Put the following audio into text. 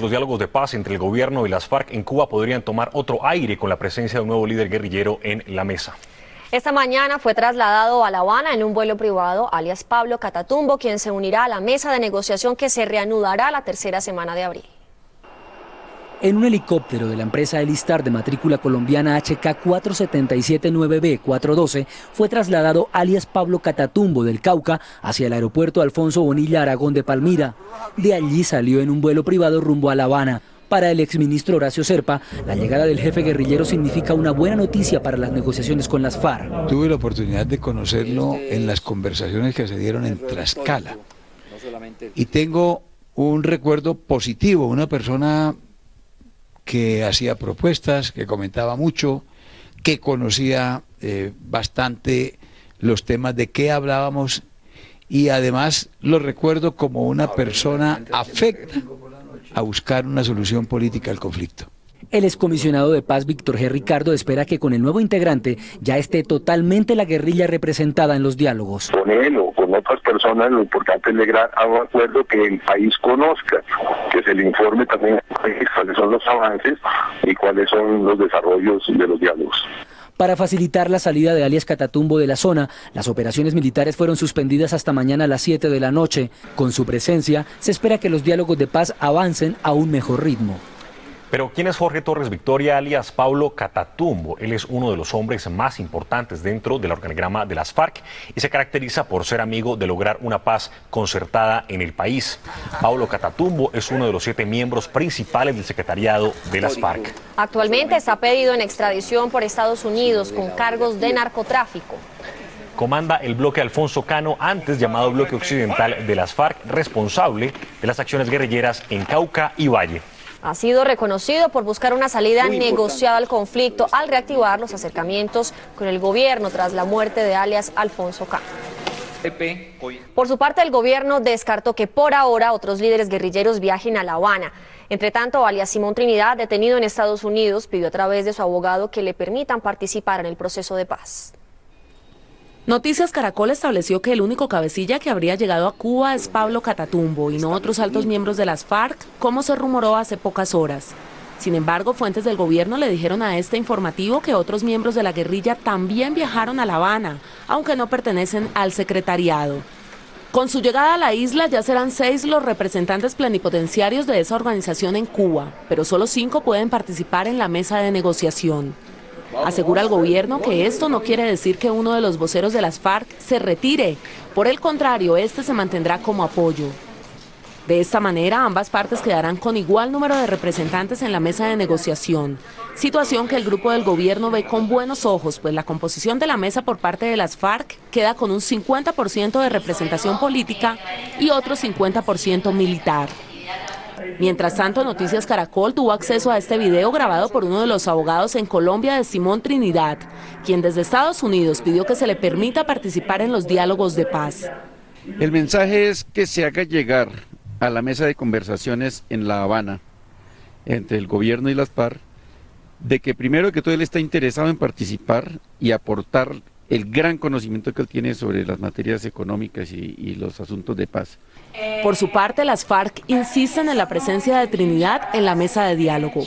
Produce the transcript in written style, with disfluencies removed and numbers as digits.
Los diálogos de paz entre el gobierno y las FARC en Cuba podrían tomar otro aire con la presencia de un nuevo líder guerrillero en la mesa. Esta mañana fue trasladado a La Habana en un vuelo privado, alias Pablo Catatumbo, quien se unirá a la mesa de negociación que se reanudará la tercera semana de abril. En un helicóptero de la empresa Elistar de matrícula colombiana HK4779B412 fue trasladado alias Pablo Catatumbo del Cauca hacia el aeropuerto Alfonso Bonilla Aragón de Palmira. De allí salió en un vuelo privado rumbo a La Habana. Para el exministro Horacio Serpa, la llegada del jefe guerrillero significa una buena noticia para las negociaciones con las FARC. Tuve la oportunidad de conocerlo en las conversaciones que se dieron en Tlaxcala y tengo un recuerdo positivo, una persona que hacía propuestas, que comentaba mucho, que conocía bastante los temas de qué hablábamos, y además lo recuerdo como una persona afecta a buscar una solución política al conflicto. El excomisionado de paz Víctor G. Ricardo espera que con el nuevo integrante ya esté totalmente la guerrilla representada en los diálogos. Con él o con otras personas lo importante es llegar a un acuerdo que el país conozca, que se le informe también cuáles son los avances y cuáles son los desarrollos de los diálogos. Para facilitar la salida de alias Catatumbo de la zona, las operaciones militares fueron suspendidas hasta mañana a las 7 de la noche. Con su presencia, se espera que los diálogos de paz avancen a un mejor ritmo. Pero ¿quién es Jorge Torres Victoria, alias Pablo Catatumbo? Él es uno de los hombres más importantes dentro del organigrama de las FARC y se caracteriza por ser amigo de lograr una paz concertada en el país. Pablo Catatumbo es uno de los 7 miembros principales del secretariado de las FARC. Actualmente está pedido en extradición por Estados Unidos con cargos de narcotráfico. Comanda el bloque Alfonso Cano, antes llamado bloque occidental de las FARC, responsable de las acciones guerrilleras en Cauca y Valle. Ha sido reconocido por buscar una salida negociada al conflicto al reactivar los acercamientos con el gobierno tras la muerte de alias Alfonso Cano. Por su parte, el gobierno descartó que por ahora otros líderes guerrilleros viajen a La Habana. Entre tanto, alias Simón Trinidad, detenido en Estados Unidos, pidió a través de su abogado que le permitan participar en el proceso de paz. Noticias Caracol estableció que el único cabecilla que habría llegado a Cuba es Pablo Catatumbo y no otros altos miembros de las FARC, como se rumoró hace pocas horas. Sin embargo, fuentes del gobierno le dijeron a este informativo que otros miembros de la guerrilla también viajaron a La Habana, aunque no pertenecen al secretariado. Con su llegada a la isla ya serán 6 los representantes plenipotenciarios de esa organización en Cuba, pero solo 5 pueden participar en la mesa de negociación. Asegura el gobierno que esto no quiere decir que uno de los voceros de las FARC se retire. Por el contrario, este se mantendrá como apoyo. De esta manera, ambas partes quedarán con igual número de representantes en la mesa de negociación. Situación que el grupo del gobierno ve con buenos ojos, pues la composición de la mesa por parte de las FARC queda con un 50% de representación política y otro 50% militar. Mientras tanto, Noticias Caracol tuvo acceso a este video grabado por uno de los abogados en Colombia de Simón Trinidad, quien desde Estados Unidos pidió que se le permita participar en los diálogos de paz. El mensaje es que se haga llegar a la mesa de conversaciones en La Habana, entre el gobierno y las FARC, de que primero que todo él está interesado en participar y aportar el gran conocimiento que él tiene sobre las materias económicas y los asuntos de paz. Por su parte, las FARC insisten en la presencia de Trinidad en la mesa de diálogo.